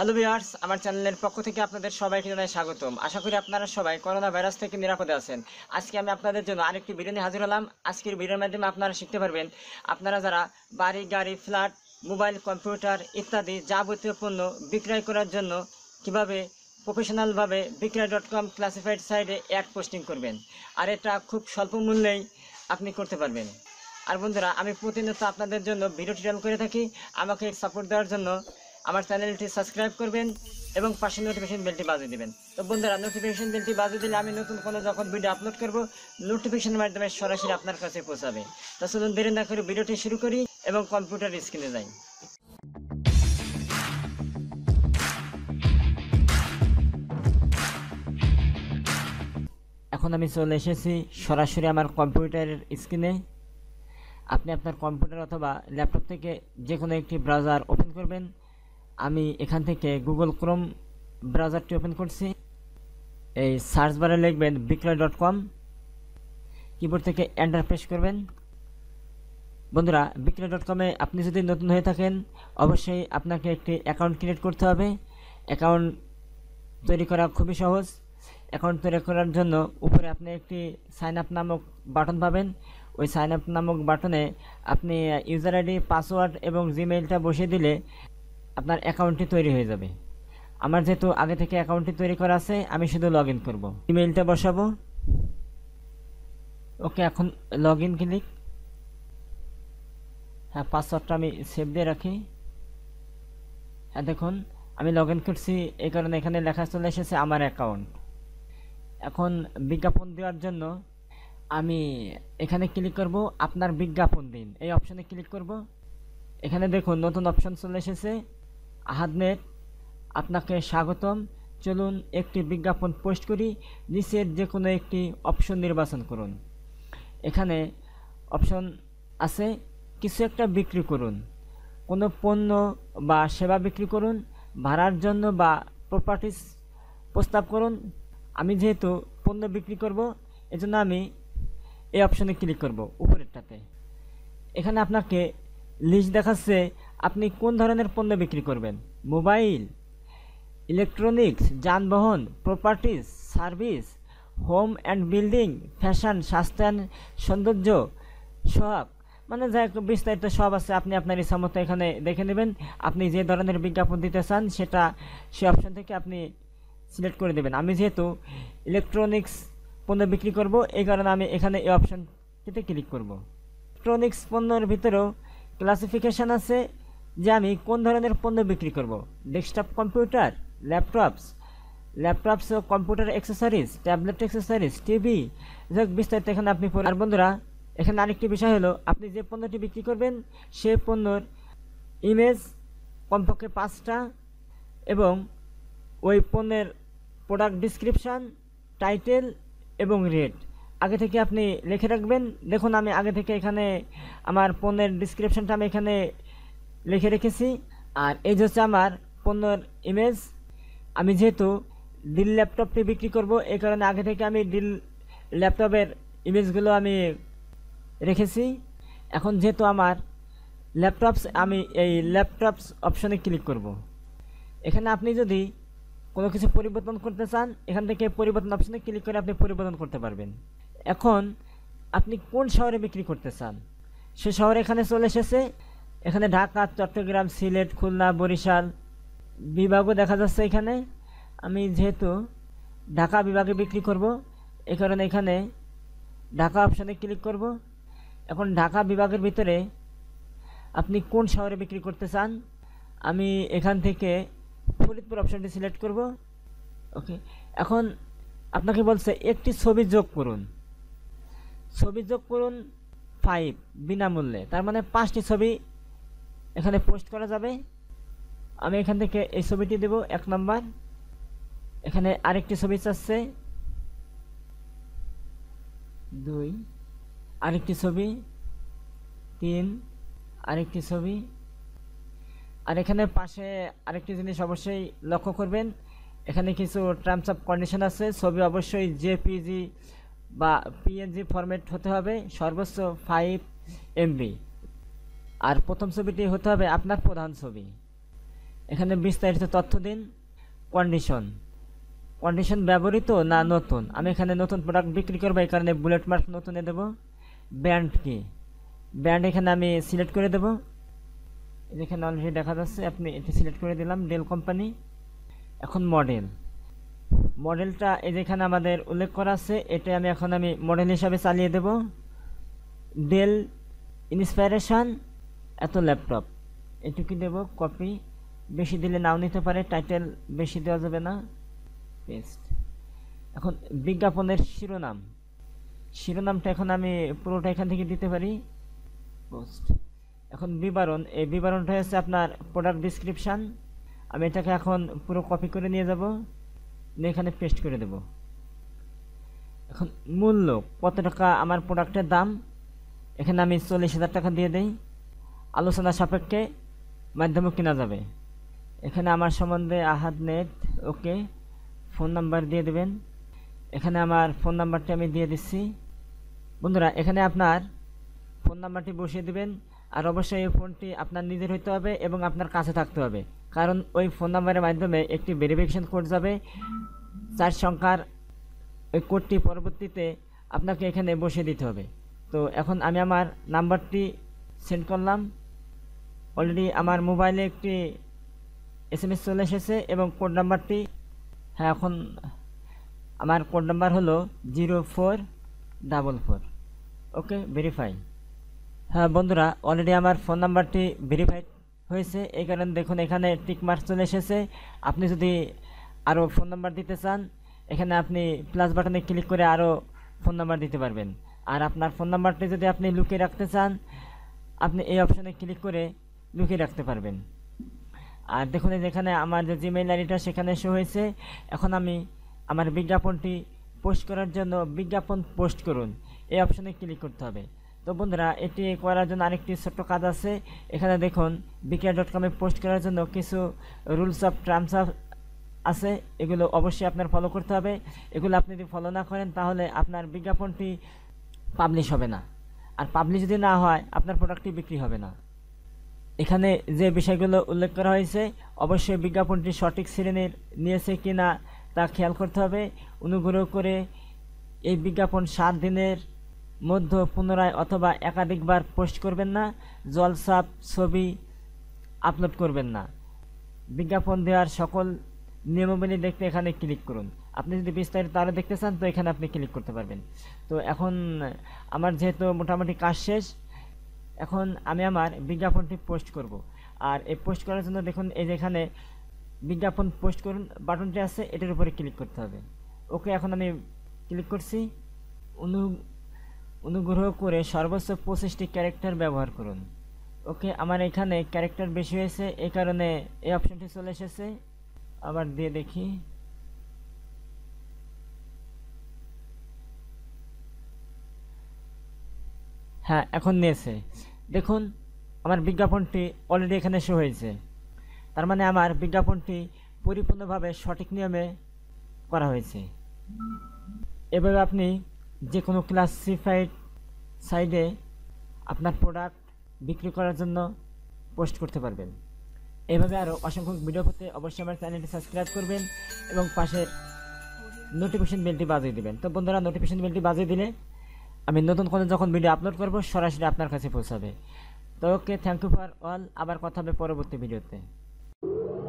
Hello भिউয়ার্স আমার চ্যানেলের পক্ষ থেকে আপনাদের সবাইকে জানাই স্বাগতম। আশা করি আপনারা সবাই করোনা ভাইরাস থেকে নিরাপদে আছেন। আজকে আমি আপনাদের জন্য আরেকটি ভিডিও নিয়ে হাজির হলাম। আজকের ভিডিওর মাধ্যমে আপনারা শিখতে পারবেন আপনারা যারা বাড়ি, গাড়ি, ফ্ল্যাট, মোবাইল, কম্পিউটার ইত্যাদি যাবতীয় পণ্য বিক্রয় করার জন্য কিভাবে প্রফেশনাল ভাবে Bikroy.com ক্লাসিফাইড সাইটে অ্যাড পোস্টিং করবেন, আর এটা খুব স্বল্প মূল্যেই আপনি করতে পারবেন। আর বন্ধুরা, আমি প্রতিনিয়ত আপনাদের জন্য ভিডিও টিউটোরিয়াল করে থাকি। আমাকে সাপোর্ট দেওয়ার জন্য আমার চ্যানেলটি সাবস্ক্রাইব করবেন এবং পাশে নোটিফিকেশন বেলটি বাজিয়ে দেবেন। তো বন্ধুরা, নোটিফিকেশন বেলটি বাজিয়ে দিলে আমি নতুন কোনো যখন ভিডিও আপলোড করব নোটিফিকেশনের মাধ্যমে সরাসরি আপনার কাছে পৌঁছাবে। তো চলুন দেরি না করে ভিডিওটি শুরু করি এবং কম্পিউটার স্ক্রিনে যাই। এখন আমি চলে এসেছি সরাসরি আমার কম্পিউটারের স্ক্রিনে। আপনি আপনার কম্পিউটার অথবা ল্যাপটপ থেকে যে কোনো একটি ব্রাউজার ওপেন করবেন। আমি এখান থেকে গুগল ক্রোম ব্রাউজারটি ওপেন করছি। এই সার্চ বারে লিখবেন Bikroy.com, কিবোর্ড থেকে এন্টার প্রেস করবেন। বন্ধুরা, Bikroy.com-এ আপনি যদি নতুন হয়ে থাকেন অবশ্যই আপনাকে একটি অ্যাকাউন্ট ক্রিয়েট করতে হবে। অ্যাকাউন্ট তৈরি করা খুবই সহজ। অ্যাকাউন্ট তৈরি করার জন্য উপরে আপনি একটি সাইন আপ নামক বাটন পাবেন। ওই সাইন আপ নামক বাটনে আপনি ইউজার আইডি, পাসওয়ার্ড এবং জিমেইলটা বসিয়ে দিলে আপনার অ্যাকাউন্টটি তৈরি হয়ে যাবে। আমার যেহেতু আগে থেকে অ্যাকাউন্টটি তৈরি করা আছে, আমি শুধু লগ ইন করবো, ইমেলটা বসাবো। ওকে, এখন লগ ইন ক্লিক। হ্যাঁ, পাসওয়ার্ডটা আমি সেভ দিয়ে রাখি। হ্যাঁ, দেখুন আমি লগ ইন করছি, এই কারণে এখানে লেখা চলে এসেছে আমার অ্যাকাউন্ট। এখন বিজ্ঞাপন দেওয়ার জন্য আমি এখানে ক্লিক করব, আপনার বিজ্ঞাপন দিন এই অপশানে ক্লিক করব। এখানে দেখুন নতুন অপশান চলে এসেছে, আহাদনেট, আপনাকে স্বাগতম। চলুন একটি বিজ্ঞাপন পোস্ট করি। নিচের যে কোনো একটি অপশন নির্বাচন করুন। এখানে অপশন আছে, কিছু একটা বিক্রি করুন, কোনো পণ্য বা সেবা বিক্রি করুন, ভাড়ার জন্য বা প্রপার্টিস প্রস্তাব করুন। আমি যেহেতু পণ্য বিক্রি করব এজন্য আমি এই অপশনে ক্লিক করব, উপরেরটাতে। এখানে আপনাকে লিস্ট দেখাচ্ছে আপনি কোন ধরনের পণ্য বিক্রি করবেন। মোবাইল, ইলেকট্রনিক্স, যানবাহন, properties, service, home and building, fashion, স্বাস্থ্য অ্যান্ড সৌন্দর্য, শখ, মানে যা বিস্তারিত সব আছে। আপনি আপনার ইচ্ছামতো এখানে দেখে নেবেন। আপনি যে ধরনের বিজ্ঞাপন দিতে চান সেটা সে অপশন থেকে আপনি সিলেক্ট করে দেবেন। আমি যেহেতু ইলেকট্রনিক্স পণ্য বিক্রি করব এই কারণে আমি এখানে এই অপশনটিতে ক্লিক করব। ইলেকট্রনিক্স পণ্যের ভিতরেও ক্লাসিফিকেশান আছে যে আমি কোন ধরনের পণ্য বিক্রি করব। ডেস্কটপ কম্পিউটার, ল্যাপটপস ও computer accessories, tablet accessories, TV, যাই হোক বিস্তারিত এখানে আপনি। আর বন্ধুরা, এখানে আরেকটি বিষয় হলো আপনি যে পণ্যটি বিক্রি করবেন সেই পণ্যর ইমেজ কমপক্ষে 5টা এবং ওই পণ্যের প্রোডাক্ট ডিসক্রিপশান, টাইটেল এবং রেট আগে থেকে আপনি লিখে রাখবেন। দেখুন আমি আগে থেকে এখানে আমার পণ্যের ডিসক্রিপশানটা আমি এখানে লিখে রেখেছি। আর এই যে হচ্ছে আমার পণ্যের ইমেজ। আমি যেহেতু ডিল ল্যাপটপটি বিক্রি করব এই কারণে আগে থেকে আমি ডিল ল্যাপটপের ইমেজগুলো আমি রেখেছি। এখন যেহেতু আমার ল্যাপটপস, আমি এই ল্যাপটপস অপশনে ক্লিক করব। এখানে আপনি যদি কোনো কিছু পরিবর্তন করতে চান এখান থেকে পরিবর্তন অপশনে ক্লিক করে আপনি পরিবর্তন করতে পারবেন। এখন আপনি কোন শহরে বিক্রি করতে চান সে শহরে এখানে চলে এসেছে। এখানে ঢাকা, চট্টগ্রাম, সিলেট, খুলনা, বরিশাল বিভাগও দেখা যাচ্ছে। এখানে আমি যেহেতু ঢাকা বিভাগে বিক্রি করব এই কারণে এখানে ঢাকা অপশানে ক্লিক করব। এখন ঢাকা বিভাগের ভিতরে আপনি কোন শহরে বিক্রি করতে চান, আমি এখান থেকে ফরিদপুর অপশানটি সিলেক্ট করব। ওকে, এখন আপনাকে বলছে একটি ছবি যোগ করুন, ছবি যোগ করুন 5 বিনামূল্যে, তার মানে 5টি ছবি এখানে পোস্ট করা যাবে। আমি এখান থেকে এই ছবিটি দেব 1 নম্বর। এখানে আরেকটি ছবি চাচ্ছে 2, আরেকটি ছবি 3, আরেকটি ছবি। আর এখানে পাশে আরেকটি জিনিস অবশ্যই লক্ষ্য করবেন, এখানে কিছু টার্মস অফ কন্ডিশন আছে। ছবি অবশ্যই জেপিজি বা পিএনজি ফরম্যাট হতে হবে, সর্বোচ্চ 5 MB। আর প্রথম ছবিটি হতে হবে আপনার প্রধান ছবি। এখানে বিস্তারিত তথ্য দিন। কন্ডিশন কন্ডিশন ব্যবহৃত না নতুন, আমি এখানে নতুন প্রোডাক্ট বিক্রি করব এই কারণে বুলেট মার্ক নতুনে দেব। ব্র্যান্ড কি, ব্র্যান্ড এখানে আমি সিলেক্ট করে দেব, এখানে অলরেডি দেখা যাচ্ছে আপনি এটি সিলেক্ট করে দিলাম ডেল কোম্পানি। এখন মডেল, মডেলটা এই যেখানে আমাদের উল্লেখ করা আছে এটা আমি মডেল হিসাবে চালিয়ে দেব ডেল ইন্সপাইরেশন এত ল্যাপটপ, এটুকু দেব। কপি বেশি দিলে নাও নিতে পারে, টাইটেল বেশি দেওয়া যাবে না, পেস্ট। এখন বিজ্ঞাপনের শিরোনাম, শিরোনামটা এখন আমি পুরোটা এখান থেকে দিতে পারি, পোস্ট। এখন বিবরণ, এই বিবরণটা হচ্ছে আপনার প্রোডাক্ট ডিসক্রিপশান, আমি এটাকে এখন পুরো কপি করে নিয়ে যাব, নিয়ে এখানে পেস্ট করে দেব। এখন মূল্য, কত টাকা আমার প্রোডাক্টের দাম, এখানে আমি 40,000 টাকা দিয়ে দিই। আলোচনা সাপেক্ষে মাধ্যমে কেনা যাবে, এখানে আমার সম্বন্ধে আহাদ নেট, ওকে। ফোন নাম্বার দিয়ে দেবেন, এখানে আমার ফোন নাম্বারটি আমি দিয়ে দিচ্ছি। বন্ধুরা এখানে আপনার ফোন নাম্বারটি বসিয়ে দেবেন, আর অবশ্যই এই ফোনটি আপনার নিজের হইতে হবে এবং আপনার কাছে থাকতে হবে, কারণ ওই ফোন নাম্বারের মাধ্যমে একটি ভেরিফিকেশন কোড যাবে 4 সংখ্যার, ওই কোডটি পরবর্তীতে আপনাকে এখানে বসিয়ে দিতে হবে। তো এখন আমি আমার নাম্বারটি সেন্ড করলাম, অলরেডি আমার মোবাইলে একটি SMS চলে এসেছে এবং কোড নাম্বারটি, হ্যাঁ এখন আমার কোড নাম্বার হলো 0444, ওকে ভেরিফাই। হ্যাঁ বন্ধুরা অলরেডি আমার ফোন নাম্বারটি ভেরিফাই হয়েছে, এই কারণে দেখুন এখানে টিকমার্ক চলে এসেছে। আপনি যদি আরও ফোন নাম্বার দিতে চান এখানে আপনি প্লাস বাটনে ক্লিক করে আরও ফোন নাম্বার দিতে পারবেন, আর আপনার ফোন নাম্বারটি যদি আপনি লুকিয়ে রাখতে চান আপনি এই অপশানে ক্লিক করে লুকিয়ে রাখতে পারবেন। আর দেখুন যেখানে আমার যে জিমেইল আইডিটা সেখানে শো হয়েছে। এখন আমি আমার বিজ্ঞাপনটি পোস্ট করার জন্য বিজ্ঞাপন পোস্ট করুন এই অপশানে ক্লিক করতে হবে। তো বন্ধুরা এটি করার জন্য আরেকটি ছোট্ট কাজ আছে, এখানে দেখুন Bikroy.com-এ পোস্ট করার জন্য কিছু রুলস অফ টার্মস আছে, এগুলো অবশ্যই আপনার ফলো করতে হবে। এগুলো আপনি যদি ফলো না করেন তাহলে আপনার বিজ্ঞাপনটি পাবলিশ হবে না, আর পাবলিশ যদি না হয় আপনার প্রোডাক্টটি বিক্রি হবে না। এখানে যে বিষয়গুলো উল্লেখ করা হয়েছে অবশ্যই বিজ্ঞাপনটি সঠিক শ্রেণীর নিয়েছে কি না তা খেয়াল করতে হবে। অনুগ্রহ করে এই বিজ্ঞাপন 7 দিনের মধ্যে পুনরায় অথবা একাধিকবার পোস্ট করবেন না, জলসাপ ছবি আপলোড করবেন না। বিজ্ঞাপন দেওয়ার সকল নিয়মাবলী দেখতে এখানে ক্লিক করুন, আপনি যদি বিস্তারিত আরও দেখতে চান তো এখানে আপনি ক্লিক করতে পারবেন। তো এখন আমার যেহেতু মোটামুটি কাজ শেষ, এখন আমি আমার বিজ্ঞাপনটি পোস্ট করব। আর এই পোস্ট করার জন্য দেখুন এই যেখানে বিজ্ঞাপন পোস্ট করুন বাটনটি আছে এটার উপরে ক্লিক করতে হবে, ওকে। এখন আমি ক্লিক করছি। অনুগ্রহ করে সর্বোচ্চ 25টি ক্যারেক্টার ব্যবহার করুন, ওকে। আমার এখানে ক্যারেক্টার বেশি হয়েছে এই কারণে এই অপশানটি চলে এসেছে, আবার দিয়ে দেখি। হ্যাঁ এখন নিয়েছে, দেখুন আমার বিজ্ঞাপনটি অলরেডি এখানে শো হয়েছে, তার মানে আমার বিজ্ঞাপনটি পরিপূর্ণভাবে সঠিক নিয়মে করা হয়েছে। এভাবে আপনি যে কোনো ক্লাসিফাইড সাইডে আপনার প্রোডাক্ট বিক্রি করার জন্য পোস্ট করতে পারবেন। এভাবে আরও অসংখ্য ভিডিও পেতে অবশ্যই আমার চ্যানেলটি সাবস্ক্রাইব করবেন এবং পাশে নোটিফিকেশন বেলটি বাজিয়ে দেবেন। তো বন্ধুরা নোটিফিকেশন বেলটি বাজিয়ে দিলে আমি নতুন কোনো যখন ভিডিও আপলোড করব সরাসরি আপনার কাছে পৌঁছাবে। তো okay, thank you for all, আবার কথা হবে পরবর্তী ভিডিওতে।